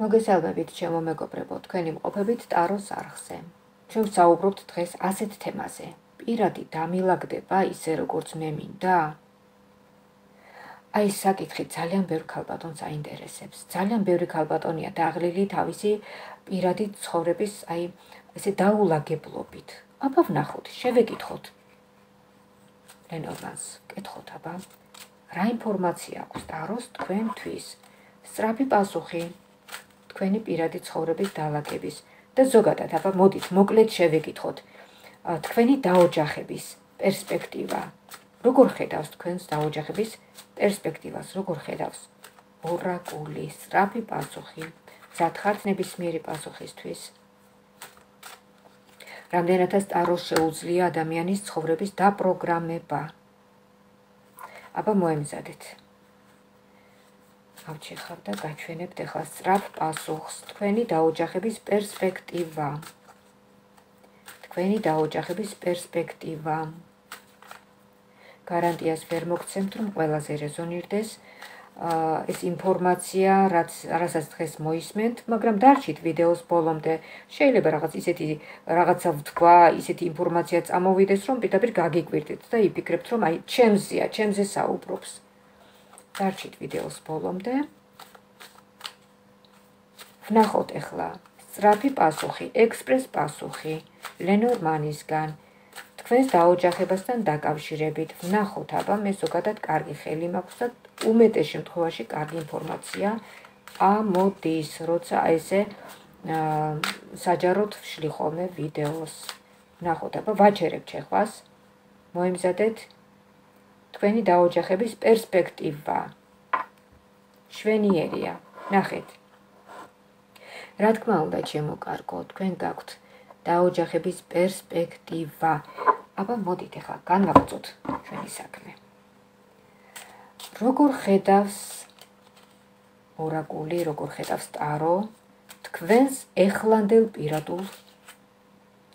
მოგესალმებით ჩემო მეგობრებო, თქვენი მყოფებით ტაროს არხზე. ჩვენ საუბრობთ დღეს ასეთ თემაზე. Პირადი დამილაგდება ისე როგორც მე მინდა. Ai საკითხი ძალიან ბევრი ქალბატონს აინტერესებს. ძალიან ბევრი ქალბატონია დაღლილი თავისი პირადი ცხოვრების აი ესე დაულაგებლობით. Აბა ვნახოთ, შევეკითხოთ. ლენონს კითხოთ აბა, რა ინფორმაცია აქვს ტაროს თქვენთვის? სწრაფი პასუხი. Თქვენი პირადი ცხოვრების დალაგების და ზოგადად აბა მოდით მოკლედ შევეკითხოთ თქვენი დაოჯახების პერსპექტივა როგორ ხედავს თქვენს დაოჯახების პერსპექტივას როგორ ხედავს ორაკული სწრაფი პასუხი სათხარც ნებისმიერი პასუხისთვის რამდენადაც ტაროს შეუძლია ადამიანის ცხოვრების დაპროგრამება აბა მოემზადეთ ავჩეხავ და გაჩვენებთ ახლა სწრაფ პასუხს თქვენი დაოჯახების პერსპექტივა თქვენი დაოჯახების პერსპექტივა გარანტიას ვერ მოგცემთ რომ ყველაზე რეზონირდეს ეს ინფორმაცია რაც რასაც დღეს მოისმენთ მაგრამ დარჩით ვიდეოს ბოლომდე შეიძლება რაღაცა ვთქვა ისეთი ინფორმაცია წამოვიდეს რომ პირდაპირ გაგიკვირდით და იფიქრებთ რომ აი ჩემზე საუბრობს Darcit videos bolomde. Ვნახოთ ეხლა სწრაფი პასუხი, ექსპრეს პასუხი ლენორმანისგან. Თქვენს დაოჯახებასთან დაკავშირებით. Ვნახოთ აბა მე ზოგადად კარგი ხელი მაქვს და უმეტეს შემთხვევაში კარგი ინფორმაცია ამოდის, როცა ესე საჯაროდ ვშლი ხოლმე ვიდეოს. Ვნახოთ აბა ვაჩერებთ შეხვას. Მოიმზადეთ თქვენი დაოჯახების პერსპექტივა შვენიერია ნახეთ რა თქმა უნდა ჩემო კარგო თქვენ გაქვთ დაოჯახების პერსპექტივა აბა მოდით ახლა განვაგრძოთ ჩვენი საქმე როგორ ხედავს ორაკული როგორ ხედავს ტარო თქვენს ეხლანდელ პირადულ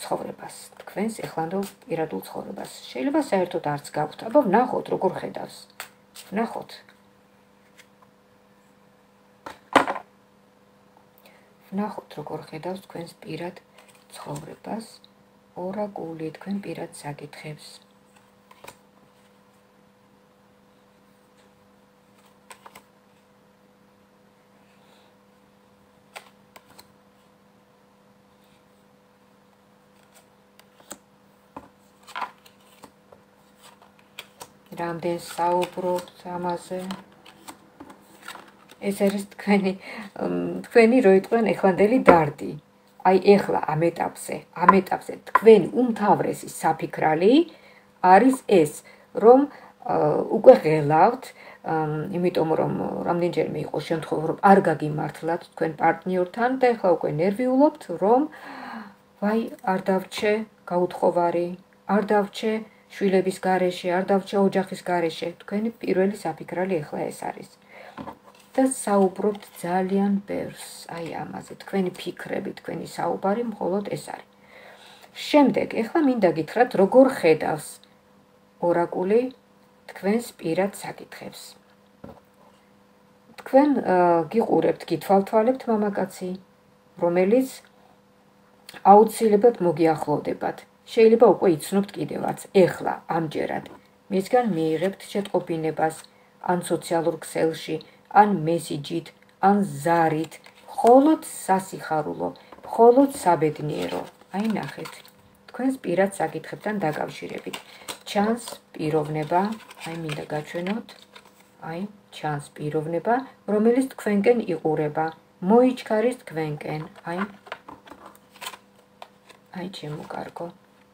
ცხოვრებას თქვენს ეხლანდელ პირადულ ცხოვრებას შეიძლება საერთოდ არც გაქვთ აბა ვნახოთ როგორ ხედავს ვნახოთ ვნახოთ როგორ ხედავს თქვენს პირად ცხოვრებას ორაკული თქვენ პირად საკითხებს Ramden საუბრობთ ამაზე. ეს არის თქვენი როიტყვენ ეხლანდელი დარდი. Ai ეხლა ამ ეტაპზე თქვენი უმთავრესი საფიქრალი არის ეს, რომ უკვე ღელავთ, იმიტომ რომ რამდენჯერმე იყო შემთხვევა, რომ არ გაგიმართლათ თქვენ პარტნიორთან და ეხლა უკვე ნერვიულობთ, რომ ვაი, არ დავჭე გაუთხოვარი, არ დავჭე შვილების გარეშე, არ დავჭე ოჯახის გარეშე, თქვენი პირველი საფიქრალი ეხლა ეს არის. და საუბრობთ ძალიან ბევრს, აი ამაზე, თქვენი ფიქრები, თქვენი საუბარი მხოლოდ ეს არის. Შემდეგ, ეხლა მინდა გითხრათ, როგორ ხედავს ორაკული თქვენს პირად საკითხებს. თქვენ გიყურებთ, გითვალთვალებთ მამაკაცი, რომელიც აუცილებლად მოგიახლოვდებათ. Შეიძლება უკვე იცნობთ კიდევაც ეხლა ამჯერად მისგან მიიღებთ შეტყობინებას ან სოციალურ ქსელში ან მესიჯით ან ზარით მხოლოდ სასიხარულო მხოლოდ საბედნიერო აი ნახეთ თქვენს პირად საკითხებთან დაკავშირებით ჩანს პიროვნება აი მინდა გაჩვენოთ აი ჩანს პიროვნება რომელიც თქვენკენ იყურება მოიჩქარის თქვენკენ აი ჩემო კარგო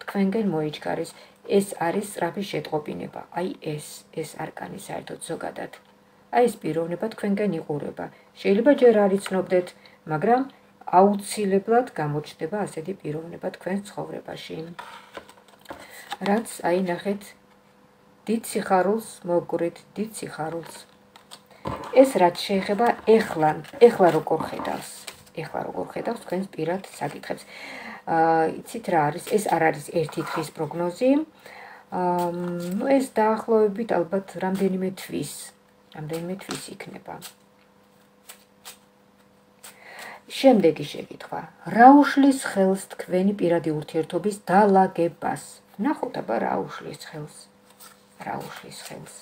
თქვენგან მოიჩქარის ეს არის სწრაფი შეტყობინება აი ეს არკანი საერთოდ ზოგადად აი ეს პიროვნება თქვენგან იყურება შეიძლება ჯერ არ იცნობდეთ მაგრამ აუცილებლად გამოჩნდება ასეთი პიროვნება თქვენს ცხოვრებაში რაც აი ნახეთ დიდ სიხარულს მოგგურით დიდ სიხარულს ეს რაც შეეხება ეხლა როგორ ხედავს თქვენს პირად საკითხებს. Იცით რა არის? ეს არ არის ერთი თვის პროგნოზი. ეს დაახლოებით ალბათ რამდენიმე თვის იქნება. შემდეგი შეკითხვა. Რა უშლის ხელს თქვენი პირადი ურთიერთობის დალაგებას? ნახოთ აბა რა უშლის ხელს. Რა უშლის ხელს.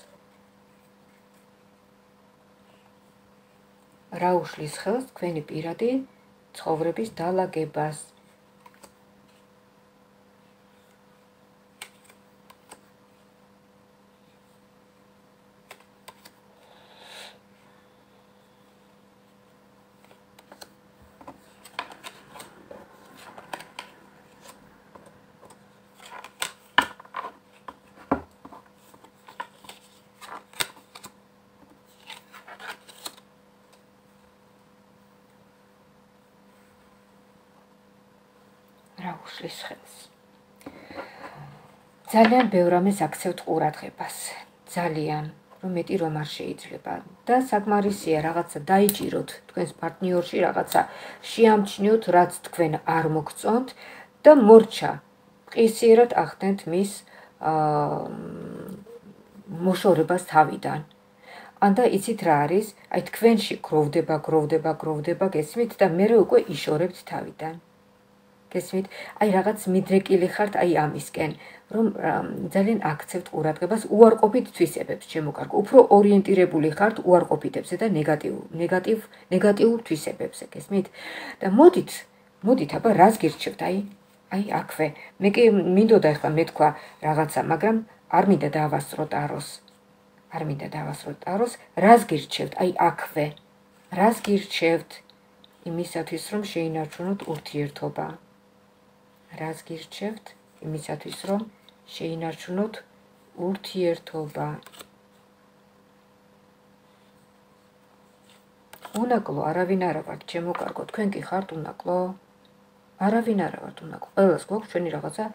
Რა უშლის ხელს თქვენი პირადი ცხოვრების დალაგებას? Უშლის ხელს. ძალიან ბევრ ამას აქცევთ ყურადღებას. ძალიან რომ მეტი რომ არ შეიძლება და საკმარისია რაღაცა დაიჭიროთ თქვენს პარტნიორში რაღაცა შეამჩნიოთ რაც თქვენ არ მოგწონთ და მორჩა ყისიერად ახდენთ მის მოშორებას თავიდან. An da icit raris, ai თქვენში გროვდება გესმით და მერე უკვე იშორებთ თავიდან. Găsit, ai ragat smidrek ili xart ai amisken. Rom ძალიან აქცევთ ყურადღებას უარყოფით თვისებებს შემოკარგო. Უფრო ორიენტირებული ხართ უარყოფითებზე და ნეგატიურ თვისებებზე. Გესმით? და მოდით აბა რას გირჩევთ? Ai აქვე. მე კი მინდოდა ახლა მეთქვა რაღაცა, მაგრამ არ მინდა დავასწროთ აროს. არ მინდა დავასწროთ აროს. Რას გირჩევთ? Ai აქვე. Რას გირჩევთ? Იმისათვის რომ შეინარჩუნოთ ურთიერთობა. Raz girchevt, imisatis rom, sheinarchunot urtiertoba. Unaklo, aravin ara vart, chemo kargot, tven ki khart unaklo, aravin ara vart unaklo. Qvelas gvoks chveni ragatsa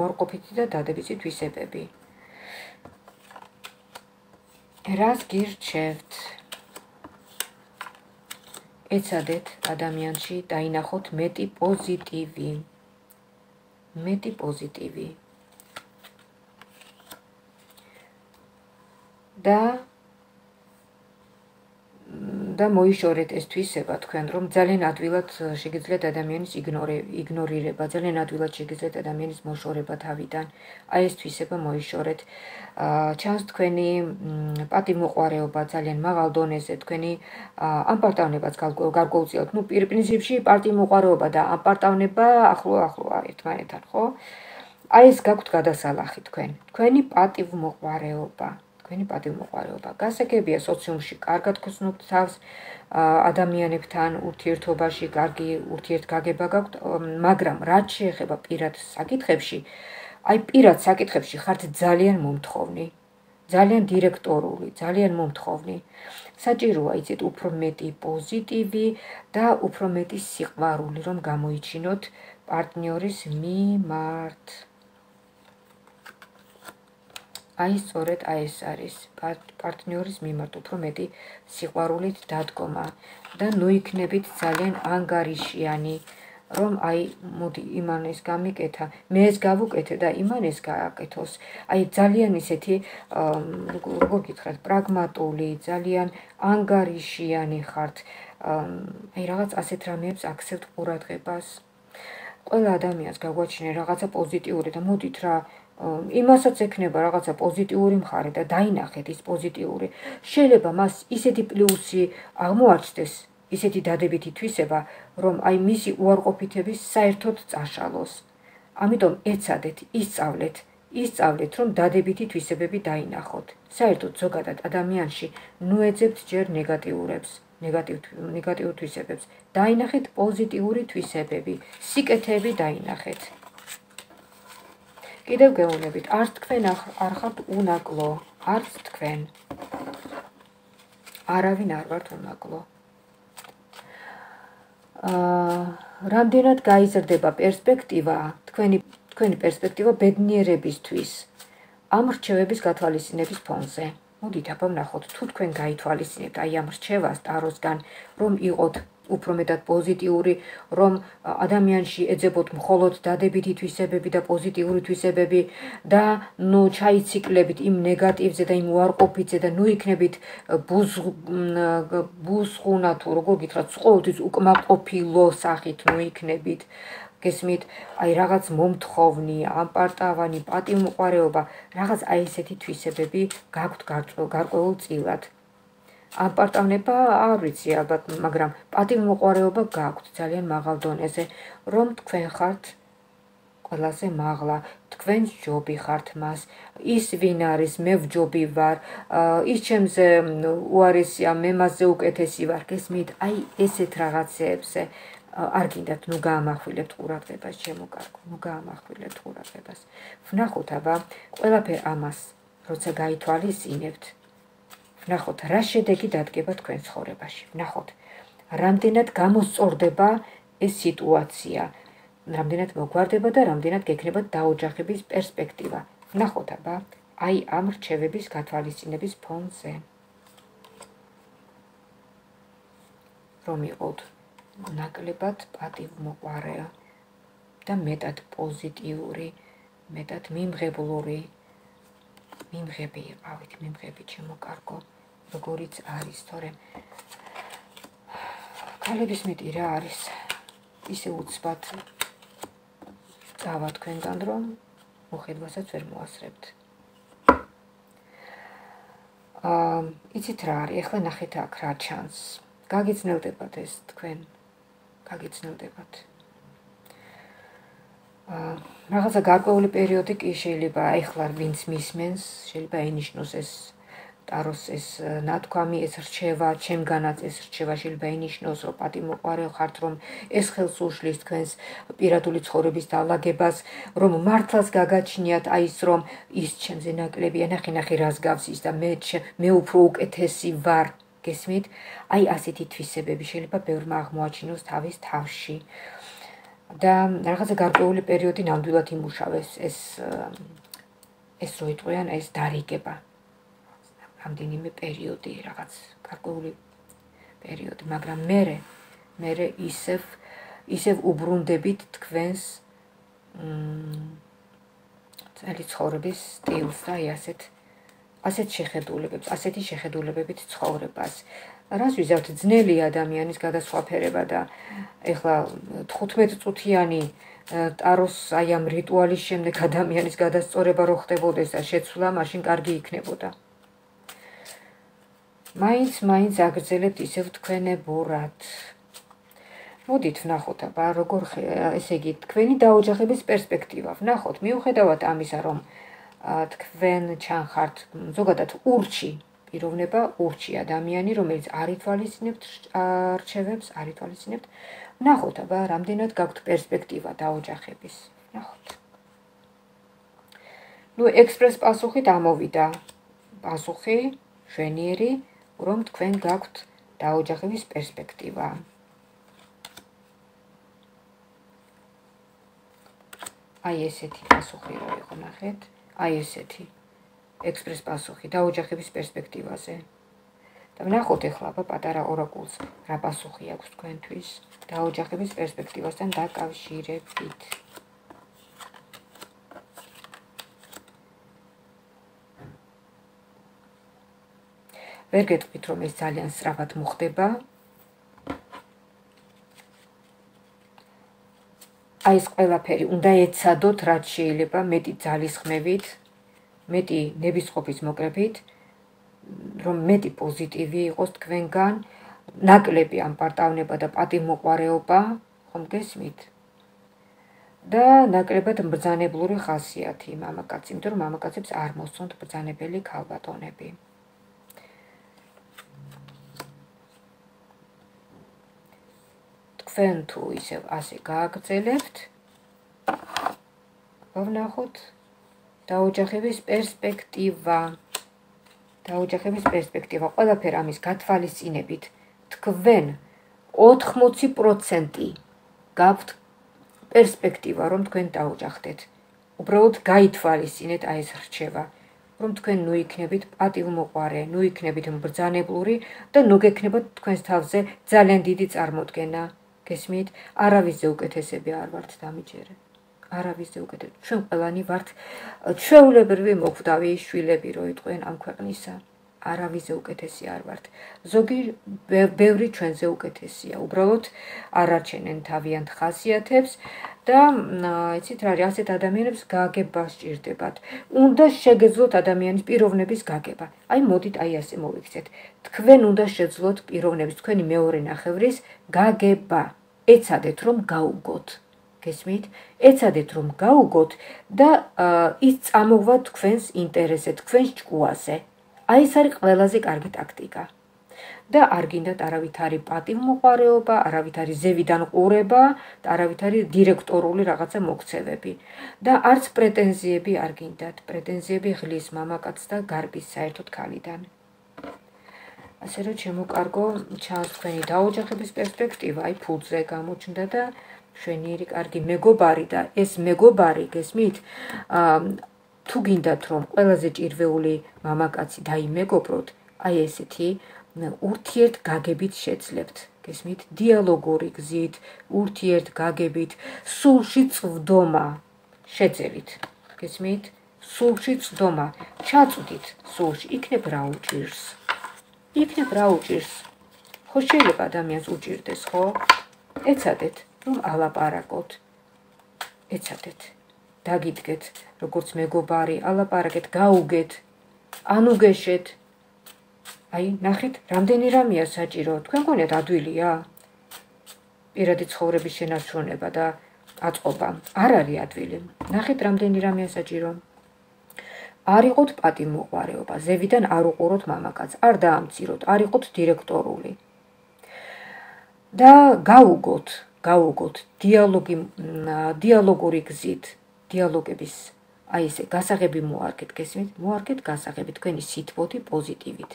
uarqopiti da dadebitsi tvisebebi. Raz girchevt. ეცადეთ ადამიანში დაინახოთ მეტი პოზიტივი და მოიშორეთ ეს თვისება თქვენ რომ ძალიან ადვილად შეგიძლიათ ადამიანის იგნორირება ძალიან ადვილად შეგიძლიათ ადამიანის მოშორება თავიდან აი ეს თვისება მოიშორეთ ჩანს თქვენი პატიმოყარეობა ძალიან მაღალ დონეზე თქვენი ამ პარტავნებას გარკვეულწილად ნუ პრინციპში პატიმოყარეობა და ამ პარტავნება ახლო ერთმანეთთან ხო აი ეს გაქვთ გადასალახი თქვენი პატიმოყარეობა გასაგებია სოციუმში კარგად გხსნობთ თავს ადამიანებთან ურთიერთობაში კარგი ურთიერთგაგება გაქვთ მაგრამ რაც შეეხება პირად საკითხებში აი პირად საკითხებში ხართ ძალიან მომთხოვნი ძალიან დირექტორული ძალიან მომთხოვნი საჭიროა იცით უფრო მეტი პოზიტივი და უფრო მეტი სიყვარული რომ გამოიჩინოთ პარტნიორის მიმართ Ai სწორედ ai ეს არის პარტნიორის მიმართ უფრო მეტი სიყვარულით დადგომა და ნუ იქნებით ძალიან ანგარიშიანი რომ ai მოდი იმანეს გამიკეთა მე ეს გავუკეთე და იმანეს გააკეთოს ai ძალიან ისეთი როგორ გითხრათ პრაგმატული ძალიან ანგარიშიანი ხართ ai რაღაც ასეთ რამეებს აქცევთ ყურადღებას ყველა ადამიანს გაგვაჩნია რაღაცა პოზიტიური და მოდით რა იმასაც ექნება რაღაცა პოზიტიური მხარე და დაინახეთ ის პოზიტიური. Შეიძლება მას ისეთი პლუსი აღმოაჩნდეს, ისეთი დადებითი თვისება, რომ აი მისი უარყოფითების საერთოდ წაშალოს. Ამიტომ ეცადეთ, ისწავლეთ, რომ დადებითი თვისებები დაინახოთ. Საერთოდ ზოგადად ადამიანში ნუ ეძებთ ჯერ ნეგატიურებს, ნეგატიურ თვისებებს. Დაინახეთ პოზიტიური თვისებები, სიკეთეები დაინახეთ. Კიდევ გეუბნებით, არც თქვენ არ ხართ უნაკლო, არც თქვენ. არავინ არ ვართ უნაკლო. Რამდენად გაიზრდება პერსპექტივა, თქვენი პერსპექტივა ბედნიერებისთვის, ამ რჩევების გათვალისწინების ფონზე. Მოდით აბა ვნახოთ, თუ თქვენ გაითვალისწინებთ, აი ამ რჩევას ტაროსგან, რომ იყოთ უფრო მეტად პოზიტიური, რომ ადამიანში ეძებოთ მხოლოდ დადებითი თვისებები და პოზიტიური თვისებები და ნუ ჩაიციკლებით იმ ნეგატივზე და იმ უარყოფითზე და ნუ იქნებით ბუზღუნა თუ როგორ გითხრათ, ყოველთვის უკმაყოფილო სახით ნუ იქნებით. Gesmit, ai ragaz momtxovni, ampartavani, patimqvareoba, ragaz ai eseti tvisebebi gagukt garqveul tsilat. Ampartavneba ar vitsi albat, მაგრამ patimqvareoba gagukt ძალიან მაღალ დონეზე, რომ თქვენ ხართ ყველაზე მაღლა, თქვენ ჯობი ხართ მას, ის ვინ არის, მე ვჯობი ვარ, ის ჩემზე უარესია, მე მასზე უკეთესი ვარ. Gesmit, ai ესეთ რაღაცეებზე Argindat nu gamahvilebt quragebas chemogarqv nu gamahvilebt quragebas ვნახოთ აბა ყველაფერ ამას როცა გაითვალისწინებთ ვნახოთ რა შედეგი დადგება თქვენ ცხოვრებაში ვნახოთ რამდენად გამოსწორდება ეს სიტუაცია რამდენად მოგვარდება და რამდენად გეკნება დაოჯახების პერსპექტივა ვნახოთ აბა აი ამ რჩევების გათვალისწინების ფონზე რომ იყოთ ნაკლებად პატივმოყარეა და მეტად პოზიტიური, მეტად მიმღებლური. Მიმღები იყავით, მიმღები ჩემო კარგო, როგორიც არის, თორე ქალების მეტი რა არის, ისე უცბად წავა თქვენგან, რომ მოხედვასაც ვერ მოასწრებთ. იცით რა არის, ეხლა ნახეთ აქ რა ჩანს. გაგიცნელდებათ ეს თქვენ გაგიცნობთ. Რაღაცა გარკვეული პერიოდი კი შეიძლება ეხლა ვინც მისმენს, შეიძლება ენიშნოს ეს ტაროს ეს ნათქვამი, ეს რჩევა, ჩემგანაც ეს რჩევა შეიძლება ენიშნოს, რომ პატიმოყარე ხართ, რომ ეს ხელს უშლის თქვენს პირადული ცხოვრების დალაგებას, რომ მართლაც გაგაჩნიათ აი ეს რომ ის ჩემზე ნაკლებია, ნახე რას გავს ის და მე უფრო უკეთესი ვარ. Gesmit, ai aseti tvisebები შეიძლება ბევრმა აღმოაჩინოს თავის თავში. და რაღაცა გარკვეული პერიოდი ნამდვილად იმუშავეს ეს რო იტყვიან, ეს დარიგება. რამდენიმე პერიოდი, რაღაც გარკვეული პერიოდი, მაგრამ მერე ისევ უბრუნდებით თქვენს წელი ცხოვრების სტილს და ასეთ ასეთი შეხედულებებით ცხოვრებას. Რას ვიზავთ ძნელი ადამიანის გადასხვაფერება და ეხლა 15 წუთიანი ტაროს აი ამ რიტუალის შემდეგ ადამიანის გადასწორება რო ხდებოდეს და შეცვლა, მაშინ კარგი იქნებოდა. მაინც აგრძელებთ ისევ თქვენებურად. მოდით ვნახოთ აბა, როგორ ესე იგი თქვენი დაოჯახების პერსპექტივა. ვნახოთ, მიუხედავად ამისა, რომ თქვენ ჩანხართ ზოგადად ურჩი პიროვნება ურჩი ადამიანი რომელიც არ ითვალისწინებთ რჩევებს ნახოთ აბა რამდენად გაქვთ პერსპექტივა დაოჯახების ნახოთ ნუ ექსპრეს პასუხით ამოვიდა პასუხი შვენიერი რომ თქვენ გაქვთ დაოჯახების პერსპექტივა აი ესეთი პასუხი რა იყო ნახეთ აი ესეთი ექსპრეს პასუხი დაოჯახების პერსპექტივაზე. და ვნახოთ ახლა პატარა ორაკულს რა პასუხი აქვს თქვენთვის დაოჯახების პერსპექტივასთან დაკავშირებით. ვერ გეტყვით რომ ეს ძალიან სწრაფად მოხდება. Ai ყველაფერი უნდა ეცადოთ რაც შეიძლება მეტი ძალისხმევით, მეტი ნებისყოფის მოკრებით, რომ მეტი პოზიტივი იყოს თქვენგან, ნაკლები ამპარტავნება და პატიმოყარეობა, ხომ გესმით? და ნაკლებად ბრძანებლური ხასიათი მამაკაცი, იმიტომ რომ მამაკაცებს არ მოსწონთ ბრძანებელი ქალბატონები. თქვენ თუ ისევ ასე გააგრძელებთ, ვნახოთ დაოჯახების პერსპექტივა. ყველაფერ ამის გათვალისწინებით, თქვენ 80% გაქვთ პერსპექტივა, რომ თქვენ დაოჯახდეთ. უბრალოდ გაითვალისწინეთ აი ეს რჩევა. რომ თქვენ ნუ იქნებით პატივმოყარე, ნუ იქნებით მბრძანებლური და ნუ გეკნებათ თქვენს თავზე ძალიან დიდი წარმოდგენა. Გესმით, არავისზე უკეთესები არ ვართ დამიჯერე. Aravizde ukete. Çün alani vart. Çöyle bir mokdavi şüyle bir oytqen am kaqnisa. Aravizde uketesi ar vart. Zogi bevri çönze uketesiya. Ubralot ararçenen taviyant xasiatebs da icit ra riaset adamianebs gageba stirdebat. Unda shegezlot adamianis pirovnebis gageba. Ai modit ai ase moviktet. Tkven unda shedzlot pirovnebis tkveni meore nakhevris gageba. Etsadet rom gaugot. ეცადეთ რომ გაუგოთ და ის წამოვა თქვენს ინტერესზე, თქვენს ჭკუაზე. Აი ეს არის ყველაზე კარგი ტაქტიკა. და არ გინდათ არავითარი პატივმოყარეობა, არავითარი ზევიდან ყურება, არავითარი დირექტორული რაღაცა მოქცევები. და არც პრეტენზიები არ გინდათ, პრეტენზიები ღლის მამაკაცს და გარბის საერთოდ ქალიდან. ასე რომ შემოკარგო ჩანს თქვენი დაოჯახების პერსპექტივა, აი ფულზე გამოჩნდა და შენიერი კარგი მეგობარი და ეს მეგობარი გესმით თუ გინდათ რომ ყველაზე ჭირვეული მამაკაცი დაიმეგობროთ აი ესეთი ურთიერთ გაგებით შეძლებთ გესმით დიალოგური გზით ურთიერთ გაგებით სულში წვდომა შეძელით გესმით სულში წვდომა ჩაწვდით სულში იქნებ რა უჭირს ხო შეიძლება ადამიანს უჭირდეს ხო ეცადეთ რომ ალაპარაკოთ. ეცადეთ. დაგიდგეთ, როგორც მეგობარი, ალაპარაკეთ, გაუგეთ, ანუგეშეთ. Აი, ნახეთ, რამდენი რამეა საჭირო. თქვენ გონიათ ადვილია? პირადი ცხოვრების შენარჩუნება და აწყობა. არ არის ადვილი. ნახეთ, რამდენი რამეა საჭირო. არ იყოთ პატიმოყარეობა, ზევიდან არ უყუროთ მამაკაც, არ დაამციროთ, არ იყოთ დირექტორული. და გაუგოთ. Gaugot, dialoguri gzit, dialogebis, ai se gasagebi muarket kesmit, muarket gasagebi tkveni sitvoti pozitivit.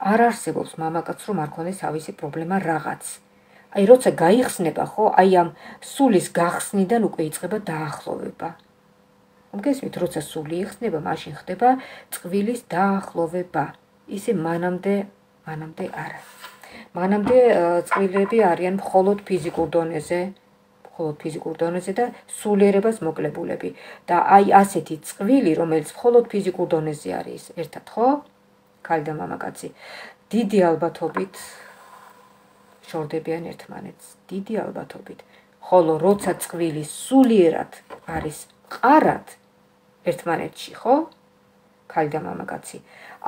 Ar arsebobs mamakats rom ar kones avisi problema ragats. Ai rotsa gaixsneba xo, ai am sulis gaxsnidan ukve itzgheba daaqloveba. Gesmit rotsa suli ixsneba, mashin xteba tqvilis daaqloveba. Ise manamde ara. მანამდე წყვილები არიან მხოლოდ ფიზიკურ დონეზე და სულიერებას მოკლებულები და აი ასეთი წყვილი რომელიც მხოლოდ ფიზიკურ დონეზე არის ერთად ხო ქალი და მამაკაცი დიდი ალბათობით შორდებიან ერთმანეთს დიდი ალბათობით ხოლო როცა წყვილი სულიერად არის ყარად ერთმანეთში ხო ქალი და მამაკაცი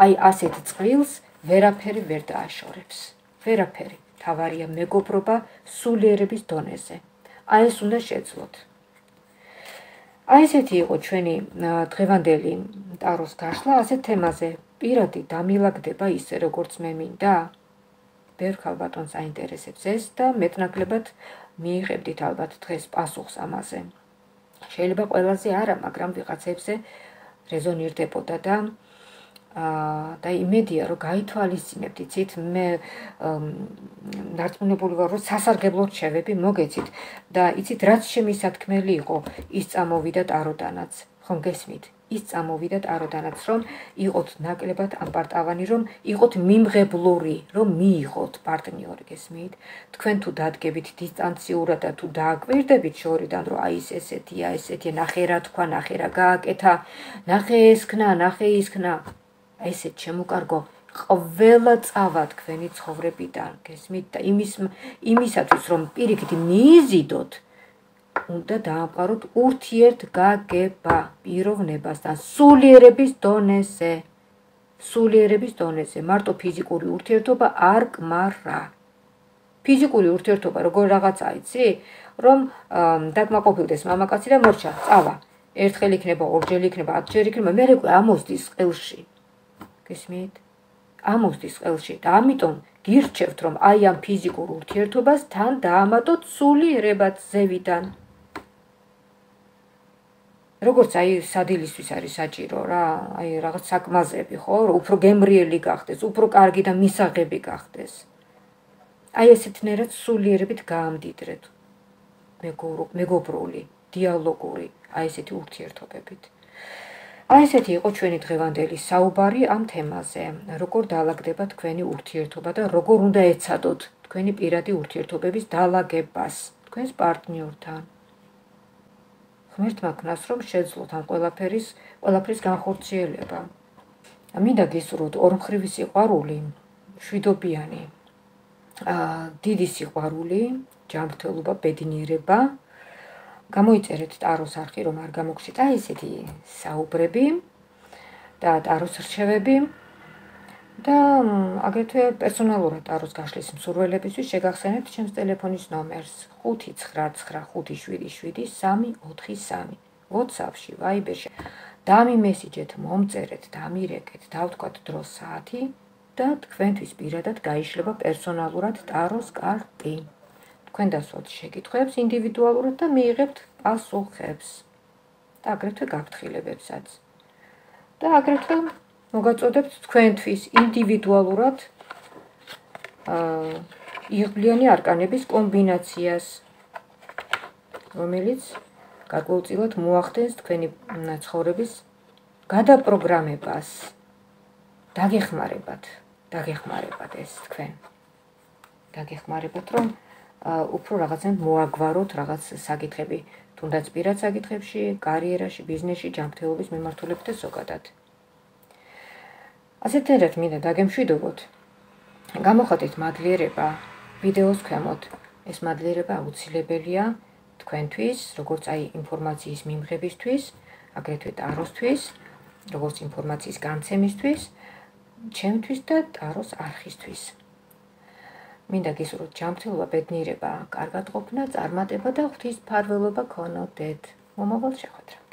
აი ასეთ წყვილს ვერაფერი ვერ დააშორებს Veraperi, tavaria megoproba, sulierebis doneze. Ai es unda shedzlot. Ai eseti iqo ჩვენი დღევანდელი ტაროს გაშლა, ასეთ თემაზე პირადი დამილაგდება ისე როგორც მე მინდა. Ბერქ ალბათონს აინტერესებს ეს და მეტნაკლებად მიიღებდით ალბათ დღეს პასუხს ამაზე. Შეიძლება ყველაზე არა, მაგრამ ვიღაცებზე რეზონირდებოდა და და იმედია რომ გაითვალისწინებთ იცით მე დარწმუნებული ვარ რომ სასარგებლოდ შევები მოგეცით და იცით რაც შემისათქმელი იყო ის წამოვიდა ტაროდანაც ხომ გესმით ის წამოვიდა ტაროდანაც რომ იყოთ ნაკლებად ამპარტავანი რომ იყოთ მიმღებლური რომ მიიღოთ პარტნიორი გესმით თქვენ თუ დადგებით დისტანციურად და თუ დააკვირდებით შორიდან რომ აი ეს ესეთია ნახე რა თქვა ნახე რა გააკეთა ნახე ესქნა ნახე ისქნა ესეთ შემოკარგო ყველა წავა თქვენი ცხოვრებიდან გესმით და იმისათვის რომ პირიქით მიიზიდოთ უნდა დაამყაროთ ურთიერთგაგება პიროვნებასთან სულიერების დონეზე მარტო ფიზიკური ურთიერთობა არ კმარა ფიზიკური ურთიერთობა როგორ რაღაცა იცი რომ დაკმაყოფილდეს მამაკაცი და მორჩა წავა ერთხელ იქნება ორჯერ იქნება 10ჯერ იქნება მე რეკო ამოსდის ყელში გესმით? ამოსდის ყელში და ამიტომ გირჩევთ რომ აი ამ ფიზიკურ ურთიერთობას თან დაამატოთ სულიერებაც ზევიდან. როგორც აი სადილისთვის არის საჭირო რა, აი რაღაც საკმაზები ხო, უფრო გემრიელი გახდეს, უფრო კარგი და მისაღები გახდეს. აი ესეთნაირად სულიერებით გაამდიდრეთ. მეგობრული, დიალოგური, აი ესეთი ურთიერთობებით. Ai ესეთი იყო ჩვენი დღევანდელი საუბარი ამ თემაზე. Როგორ დაალაგდება თქვენი ურთიერთობა და როგორ უნდა ეცადოთ თქვენი პირადი ურთიერთობების დაალაგებას თქვენს პარტნიორთან. Ღმერთმა გქნას რომ შეძლოთ ამ ყველაფრის განხორციელება. Მინდა გისურვოთ ორმხრივი სიყვარული, შვიდობიანი, დიდი სიყვარული, ჯანმრთელობა, ბედნიერება. Გამოიწერეთ ტაროს არხი, რომ არ გამოგშეთ აი ესეთი საუბრები და ტაროს რჩევები და აგრეთვე პერსონალურად ტაროს გაშლის მსურველებისთვის შეგახსენებთ ჩემს ტელეფონის ნომერს 599577343 WhatsApp-ში, Viber-ში. დამიმესიჯეთ, მომწერეთ, დამირეკეთ, დავთქვათ დრო საათი და თქვენთვის პირადად გაიშლება პერსონალურად ტაროს კარტი. Când a fost șegituieps individualul ăsta mirept pasuheps. Da, cred că găptile websites. Da, cred că mogat odept quentvis individualul ăsta ierbliani arkanebis kombinatsias. Რომელიც გარკვეულწილად მოახდენს თქვენი ცხოვრების გადაპროგრამებას. დაგეხმარებათ ეს თქვენ. დაგეხმარებათ რომ უფრო რაღაცნაირად მოაგვაროთ რაღაც საკითხები, თუნდაც პირად საკითხებში, კარიერაში, ბიზნესში, ჯანმრთელობის მიმართულებებზე ზოგადად. ასეთერად მინდა დაგემშვიდობოთ. გამოხატეთ მადლიერება ვიდეოს ქვემოთ. ეს მადლიერება აუცილებელია თქვენთვის, როგორც აი ინფორმაციის მიმღებისთვის, აგრეთვე ტაროსთვის, როგორც ინფორმაციის განცემისთვის, ჩემთვის და ტაროს არხისთვის. Მინდა გისურვოთ ჯანმრთელობა, ბედნიერება, კარგად ყოფნა, წარმატება და ღვთის მფარველობა გქონოდეთ. მომავალ შეხვედრამდე.